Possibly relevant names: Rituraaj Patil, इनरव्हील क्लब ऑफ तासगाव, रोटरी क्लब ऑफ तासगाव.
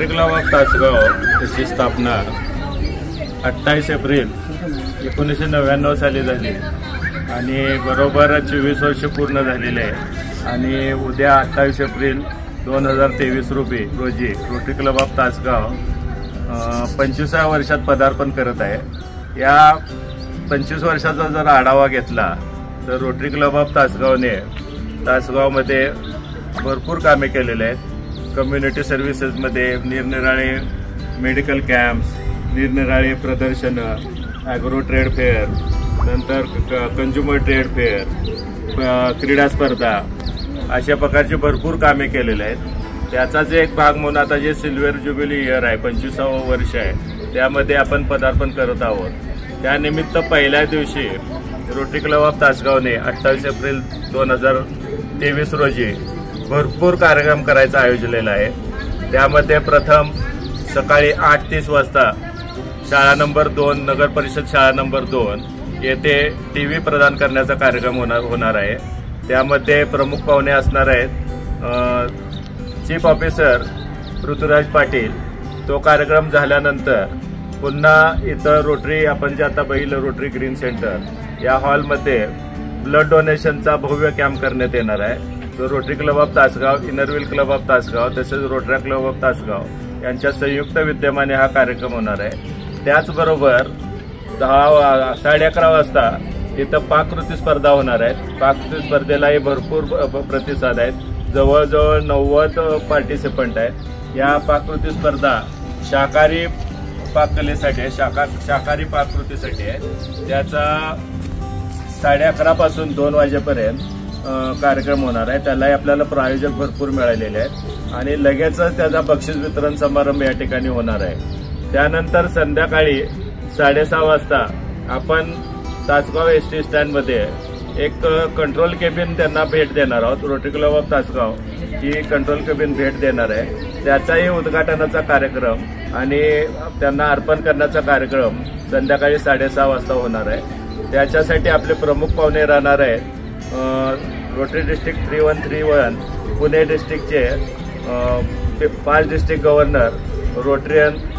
रोटरी क्लब ऑफ तासगाव याची स्थापना 28 एप्रिल 1999 साली झाली आणि बरोबर 24 वर्ष पूर्ण झालेले आहे आणि उद्या 28 एप्रिल 2023 रोजी रोटरी क्लब ऑफ तासगाव 25व्या वर्षात पदार्पण करत आहे। या 25 वर्षाचा जर आढावा घेतला तर रोटरी क्लब ऑफ तासगावने तासगावमध्ये भरपूर कामे केलेले आहेत। कम्युनिटी सर्व्हिसेसमध्ये निरनिराळे मेडिकल कॅम्प्स, निरनिराळे प्रदर्शन, ॲग्रो ट्रेड फेअर, नंतर कंझ्युमर ट्रेड फेअर, क्रीडा स्पर्धा अशा प्रकारचे भरपूर कामे केलेले आहेत। त्याचाच एक भाग म्हणून आता जे सिल्वर जुबिली इयर आहे 25वे वर्ष आहे त्यामध्ये आपण पदार्पण करत आहोत। त्यानिमित्त पहिल्या दिवशी रोटरी क्लब ऑफ तासगावने 28 एप्रिल 2023 रोजी भरपूर कार्यक्रम करायचा आयोजलेला आहे। त्यामध्ये प्रथम सकाळी 8:30 वाजता शाळा नंबर 2 नगर परिषद शाळा नंबर 2 येथे टीव्ही प्रदान करण्याचा कार्यक्रम होणार आहे। त्यामध्ये प्रमुख पाहुणे असणार आहेत चीफ ऑफिसर ऋतुराज पाटील। तो कार्यक्रम झाल्यानंतर पुन्हा इतर रोटरी आपण जे आता पहिलं रोटरी ग्रीन सेंटर या हॉलमध्ये ब्लड डोनेशनचा भव्य कॅम्प करण्यात येणार आहे। तो रोटरी क्लब ऑफ तासगाव, इनरव्हील क्लब ऑफ तासगाव तसेच रोटरी क्लब ऑफ तासगाव यांच्या संयुक्त विद्यमाने हा कार्यक्रम होणार आहे। त्याचबरोबर 10 साडे 11 वाजता इथं पाककृती स्पर्धा होणार आहेत। पाककृती स्पर्धेलाही भरपूर प्रतिसाद आहेत। जवळजवळ 90 पार्टिसिपंट आहेत। या पाककृती स्पर्धा शाकाहारी पाककलेसाठी शाकाहारी पाककृतीसाठी आहे। त्याचा 11:30 पासून 2 वाजेपर्यंत कार्यक्रम होणार आहे। त्यालाही आपल्याला प्रायोजक भरपूर मिळालेले आहेत आणि लगेचच त्याचा बक्षीस वितरण समारंभ या ठिकाणी होणार आहे। त्यानंतर संध्याकाळी 6:30 वाजता आपण तासगाव एसटी स्टँडमध्ये एक कंट्रोल केबिन त्यांना भेट देणार आहोत। रोटरी क्लब ऑफ तासगाव ही कंट्रोल केबिन भेट देणार आहे। त्याचाही उद्घाटनाचा कार्यक्रम आणि त्यांना अर्पण करण्याचा कार्यक्रम संध्याकाळी 6:30 वाजता होणार आहे। त्याच्यासाठी आपले प्रमुख पाहुणे राहणार आहेत रोटरी डिस्ट्रिक्ट 3131 पुणे डिस्ट्रिक्टचे 5 डिस्ट्रिक्ट गव्हर्नर रोटरीयन